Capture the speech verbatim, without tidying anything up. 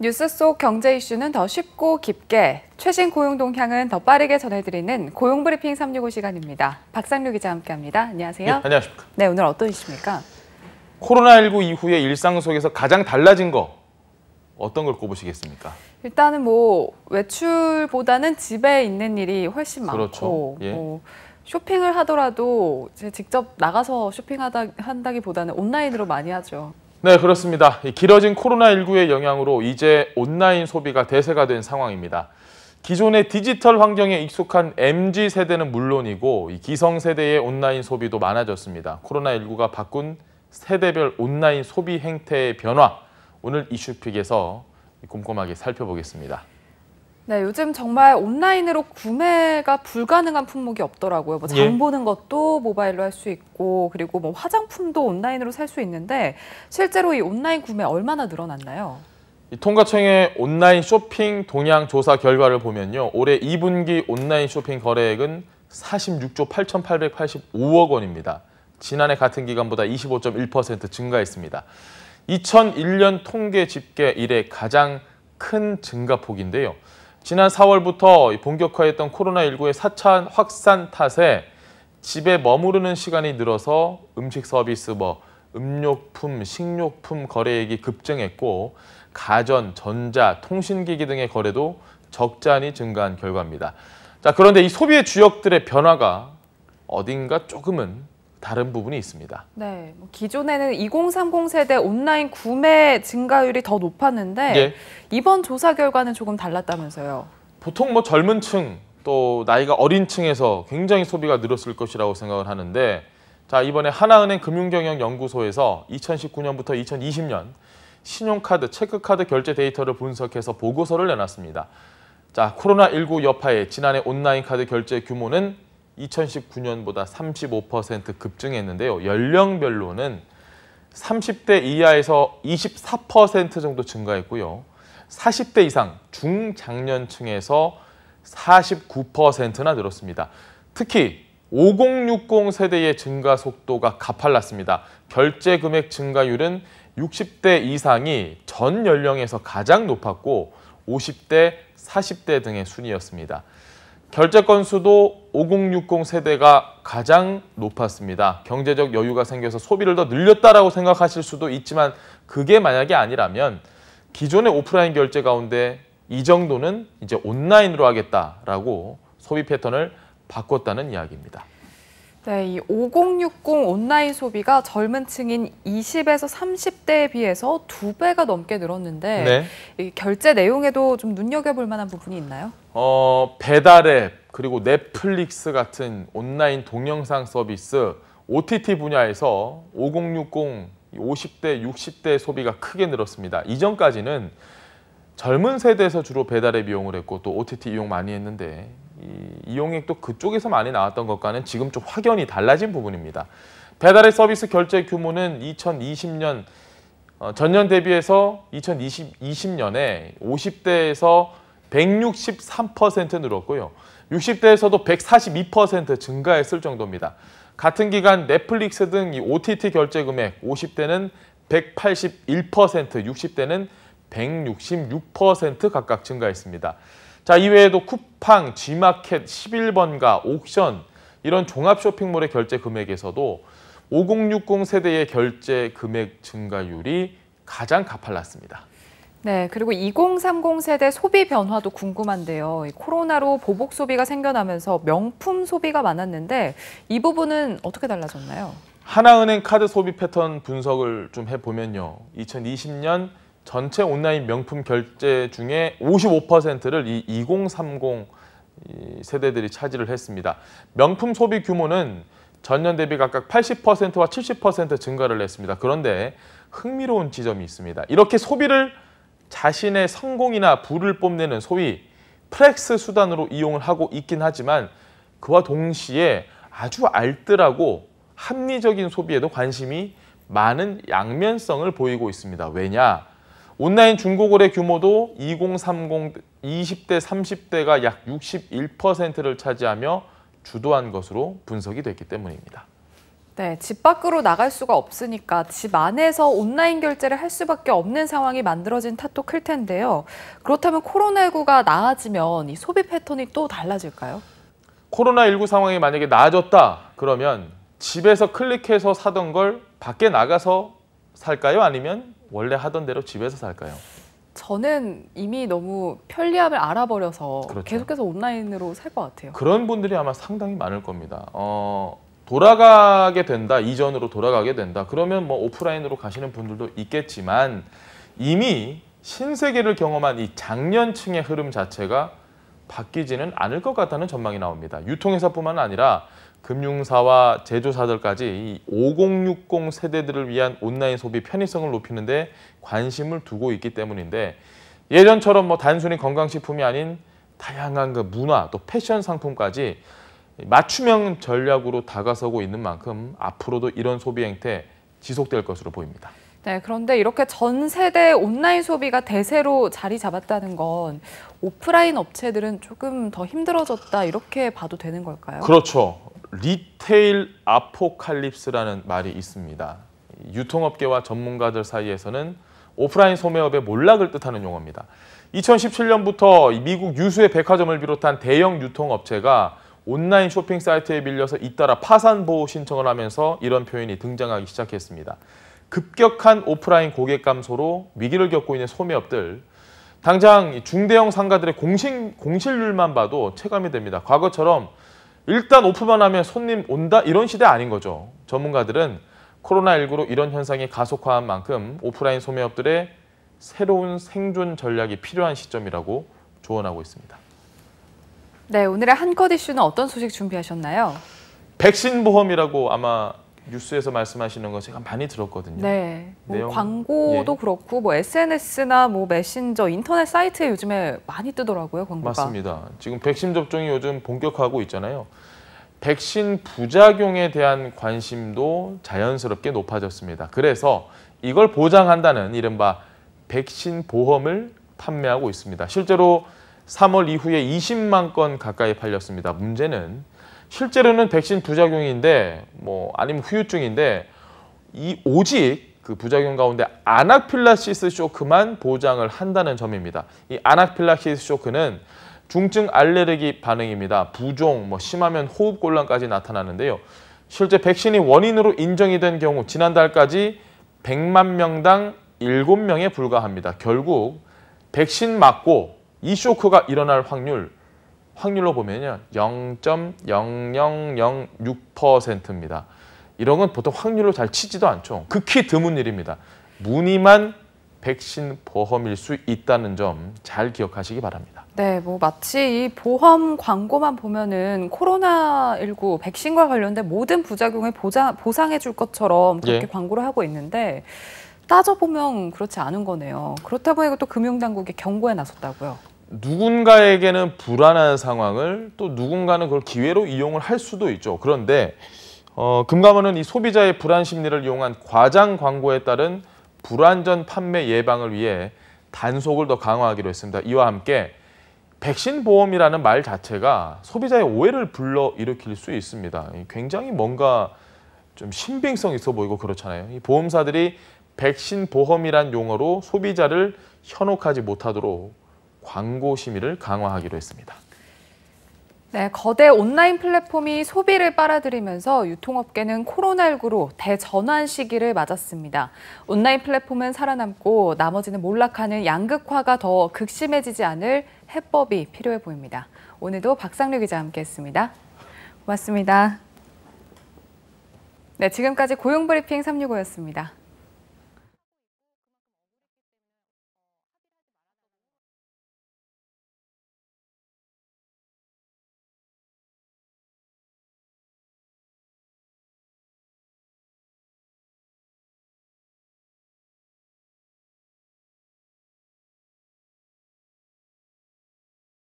뉴스 속 경제 이슈는 더 쉽고 깊게, 최신 고용 동향은 더 빠르게 전해드리는 고용브리핑 삼육오 시간입니다. 박상률 기자 함께합니다. 안녕하세요. 네, 안녕하십니까. 네, 오늘 어떤 이슈입니까? 코로나십구 이후에 일상 속에서 가장 달라진 거, 어떤 걸 꼽으시겠습니까? 일단은 뭐 외출보다는 집에 있는 일이 훨씬 많고, 그렇죠. 예. 뭐 쇼핑을 하더라도 이제 직접 나가서 쇼핑하다 한다기보다는 온라인으로 많이 하죠. 네, 그렇습니다. 길어진 코로나십구의 영향으로 이제 온라인 소비가 대세가 된 상황입니다. 기존의 디지털 환경에 익숙한 엠지 세대는 물론이고 기성세대의 온라인 소비도 많아졌습니다. 코로나십구가 바꾼 세대별 온라인 소비 행태의 변화, 오늘 이슈픽에서 꼼꼼하게 살펴보겠습니다. 네, 요즘 정말 온라인으로 구매가 불가능한 품목이 없더라고요. 뭐 장 예. 보는 것도 모바일로 할 수 있고, 그리고 뭐 화장품도 온라인으로 살 수 있는데, 실제로 이 온라인 구매 얼마나 늘어났나요? 이 통계청의 온라인 쇼핑 동향 조사 결과를 보면요, 올해 이 분기 온라인 쇼핑 거래액은 사십육조 팔천팔백팔십오억 원입니다. 지난해 같은 기간보다 이십오 점 일 퍼센트 증가했습니다. 이천일 년 통계 집계 이래 가장 큰 증가폭인데요. 지난 사월부터 본격화했던 코로나십구의 사 차 확산 탓에 집에 머무르는 시간이 늘어서 음식 서비스, 뭐 음료품, 식료품 거래액이 급증했고, 가전, 전자, 통신기기 등의 거래도 적잖이 증가한 결과입니다. 자, 그런데 이 소비의 주역들의 변화가 어딘가 조금은 다른 부분이 있습니다. 네, 기존에는 이공삼공 세대 온라인 구매 증가율이 더 높았는데 예. 이번 조사 결과는 조금 달랐다면서요. 보통 뭐 젊은 층, 또 나이가 어린 층에서 굉장히 소비가 늘었을 것이라고 생각을 하는데, 자, 이번에 하나은행 금융경영연구소에서 이천십구 년부터 이천이십 년 신용카드, 체크카드 결제 데이터를 분석해서 보고서를 내놨습니다. 자, 코로나십구 여파에 지난해 온라인 카드 결제 규모는 이천십구 년보다 삼십오 퍼센트 급증했는데요. 연령별로는 삼십 대 이하에서 이십사 퍼센트 정도 증가했고요. 사십 대 이상 중장년층에서 사십구 퍼센트나 늘었습니다. 특히 오공육공 세대의 증가 속도가 가팔랐습니다. 결제 금액 증가율은 육십 대 이상이 전 연령에서 가장 높았고 오십 대, 사십 대 등의 순이었습니다. 결제 건수도 오공육공 세대가 가장 높았습니다. 경제적 여유가 생겨서 소비를 더 늘렸다라고 생각하실 수도 있지만, 그게 만약에 아니라면 기존의 오프라인 결제 가운데 이 정도는 이제 온라인으로 하겠다라고 소비 패턴을 바꿨다는 이야기입니다. 네, 이 오공육공 온라인 소비가 젊은 층인 이십에서 삼십 대에 비해서 두 배가 넘게 늘었는데 네. 이 결제 내용에도 좀 눈여겨볼 만한 부분이 있나요? 어, 배달의, 그리고 넷플릭스 같은 온라인 동영상 서비스, 오티티 분야에서 오공육공, 오십 대, 육십 대 소비가 크게 늘었습니다. 이전까지는 젊은 세대에서 주로 배달의 비용을 했고 또 오티티 이용 많이 했는데 이 이용액도 그쪽에서 많이 나왔던 것과는 지금 좀 확연히 달라진 부분입니다. 배달의 서비스 결제 규모는 이천이십 년 어, 전년 대비해서 이천이십 년에 오십 대에서 백육십삼 퍼센트 늘었고요. 육십 대에서도 백사십이 퍼센트 증가했을 정도입니다. 같은 기간 넷플릭스 등 이 오티티 결제 금액 오십 대는 백팔십일 퍼센트, 육십 대는 백육십육 퍼센트 각각 증가했습니다. 자, 이외에도 쿠팡, G마켓, 십일 번가, 옥션 이런 종합 쇼핑몰의 결제 금액에서도 오공육공 세대의 결제 금액 증가율이 가장 가팔랐습니다. 네, 그리고 이공삼공 세대 소비 변화도 궁금한데요. 코로나로 보복 소비가 생겨나면서 명품 소비가 많았는데 이 부분은 어떻게 달라졌나요? 하나은행 카드 소비 패턴 분석을 좀 해보면요, 이천이십 년 전체 온라인 명품 결제 중에 오십오 퍼센트를 이 이공삼공 세대들이 차지를 했습니다. 명품 소비 규모는 전년 대비 각각 팔십 퍼센트와 칠십 퍼센트 증가를 했습니다. 그런데 흥미로운 지점이 있습니다. 이렇게 소비를 자신의 성공이나 부를 뽐내는 소위 프렉스 수단으로 이용을 하고 있긴 하지만, 그와 동시에 아주 알뜰하고 합리적인 소비에도 관심이 많은 양면성을 보이고 있습니다. 왜냐? 온라인 중고거래 규모도 이공삼공, 이십 대, 삼십 대가 약 육십일 퍼센트를 차지하며 주도한 것으로 분석이 됐기 때문입니다. 네, 집 밖으로 나갈 수가 없으니까 집 안에서 온라인 결제를 할 수밖에 없는 상황이 만들어진 탓도 클 텐데요. 그렇다면 코로나십구가 나아지면 이 소비 패턴이 또 달라질까요? 코로나십구 상황이 만약에 나아졌다 그러면 집에서 클릭해서 사던 걸 밖에 나가서 살까요? 아니면 원래 하던 대로 집에서 살까요? 저는 이미 너무 편리함을 알아버려서 그렇죠. 계속해서 온라인으로 살 것 같아요. 그런 분들이 아마 상당히 많을 겁니다. 어, 돌아가게 된다, 이전으로 돌아가게 된다. 그러면 뭐 오프라인으로 가시는 분들도 있겠지만 이미 신세계를 경험한 이 장년층의 흐름 자체가 바뀌지는 않을 것 같다는 전망이 나옵니다. 유통회사뿐만 아니라 금융사와 제조사들까지 이 오공육공 세대들을 위한 온라인 소비 편의성을 높이는 데 관심을 두고 있기 때문인데 예전처럼 뭐 단순히 건강식품이 아닌 다양한 그 문화 또 패션 상품까지 맞춤형 전략으로 다가서고 있는 만큼 앞으로도 이런 소비 행태 지속될 것으로 보입니다. 네, 그런데 이렇게 전 세대 온라인 소비가 대세로 자리 잡았다는 건 오프라인 업체들은 조금 더 힘들어졌다 이렇게 봐도 되는 걸까요? 그렇죠. 리테일 아포칼립스라는 말이 있습니다. 유통업계와 전문가들 사이에서는 오프라인 소매업의 몰락을 뜻하는 용어입니다. 이천십칠 년부터 미국 유수의 백화점을 비롯한 대형 유통업체가 온라인 쇼핑 사이트에 밀려서 잇따라 파산 보호 신청을 하면서 이런 표현이 등장하기 시작했습니다. 급격한 오프라인 고객 감소로 위기를 겪고 있는 소매업들, 당장 중대형 상가들의 공신, 공실률만 봐도 체감이 됩니다. 과거처럼 일단 오픈만 하면 손님 온다 이런 시대 아닌 거죠. 전문가들은 코로나십구로 이런 현상이 가속화한 만큼 오프라인 소매업들의 새로운 생존 전략이 필요한 시점이라고 조언하고 있습니다. 네, 오늘의 한컷 이슈는 어떤 소식 준비하셨나요? 백신 보험이라고 아마 뉴스에서 말씀하시는 거 제가 많이 들었거든요. 네, 뭐 내용... 광고도 예. 그렇고 뭐 에스엔에스나 뭐 메신저, 인터넷 사이트에 요즘에 많이 뜨더라고요, 광고가. 맞습니다. 지금 백신 접종이 요즘 본격화하고 있잖아요. 백신 부작용에 대한 관심도 자연스럽게 높아졌습니다. 그래서 이걸 보장한다는 이른바 백신 보험을 판매하고 있습니다. 실제로 삼월 이후에 이십만 건 가까이 팔렸습니다. 문제는 실제로는 백신 부작용인데 뭐 아니면 후유증인데 이 오직 그 부작용 가운데 아나필라시스 쇼크만 보장을 한다는 점입니다. 이 아나필라시스 쇼크는 중증 알레르기 반응입니다. 부종, 뭐 심하면 호흡곤란까지 나타나는데요. 실제 백신이 원인으로 인정이 된 경우 지난달까지 백만 명당 일곱 명에 불과합니다. 결국 백신 맞고 이 쇼크가 일어날 확률 확률로 보면요 영 점 영영영육 퍼센트입니다. 이런 건 보통 확률로 잘 치지도 않죠. 극히 드문 일입니다. 무늬만 백신 보험일 수 있다는 점 잘 기억하시기 바랍니다. 네, 뭐 마치 이 보험 광고만 보면은 코로나십구 백신과 관련된 모든 부작용을 보장, 보상해 줄 것처럼 그렇게 예. 광고를 하고 있는데 따져보면 그렇지 않은 거네요. 그렇다고 해서 또 금융당국이 경고에 나섰다고요. 누군가에게는 불안한 상황을 또 누군가는 그걸 기회로 이용을 할 수도 있죠. 그런데 어, 금감원은 이 소비자의 불안 심리를 이용한 과장 광고에 따른 불안전 판매 예방을 위해 단속을 더 강화하기로 했습니다. 이와 함께 백신 보험이라는 말 자체가 소비자의 오해를 불러일으킬 수 있습니다. 굉장히 뭔가 좀 신빙성 있어 보이고 그렇잖아요. 이 보험사들이 백신 보험이란 용어로 소비자를 현혹하지 못하도록 광고 심의를 강화하기로 했습니다. 네, 거대 온라인 플랫폼이 소비를 빨아들이면서 유통업계는 코로나십구로 대전환 시기를 맞았습니다. 온라인 플랫폼은 살아남고 나머지는 몰락하는 양극화가 더 극심해지지 않을 해법이 필요해 보입니다. 오늘도 박상률 기자와 함께했습니다. 고맙습니다. 네, 지금까지 고용브리핑 삼육오였습니다.